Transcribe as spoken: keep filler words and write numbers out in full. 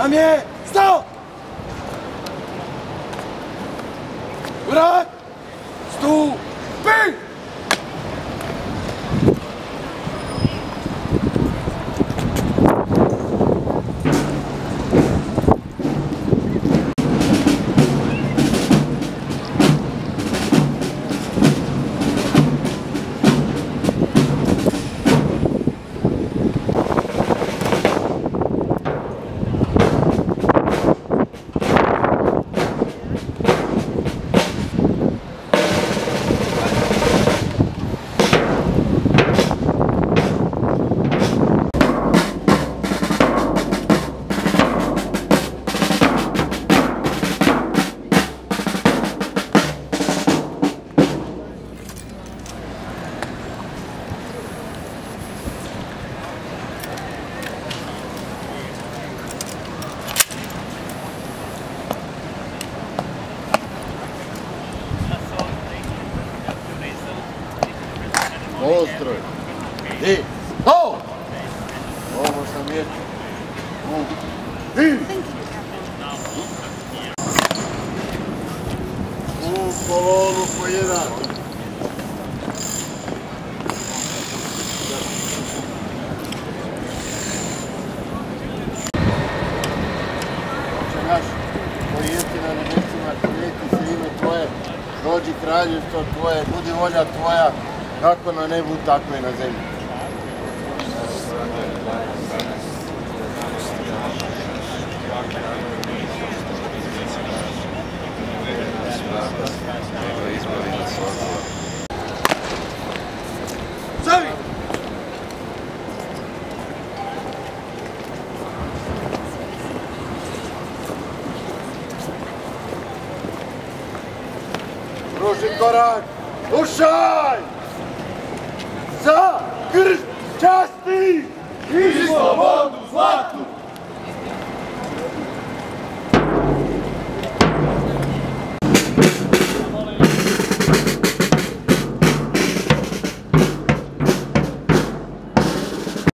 Na mnie! Stop! Wrót! Stół! Pij! Острый. И. О! О, Мусамед. И. У колону поеда. Наш поетина на местима клетница име твое. Rođi kraljevstvo tvoje, budi volja tvoja. Kako na nebu, tako I na zemlji. Zavi! Ruši korak! Ušaj! Za krst časti I slobodu zlatu!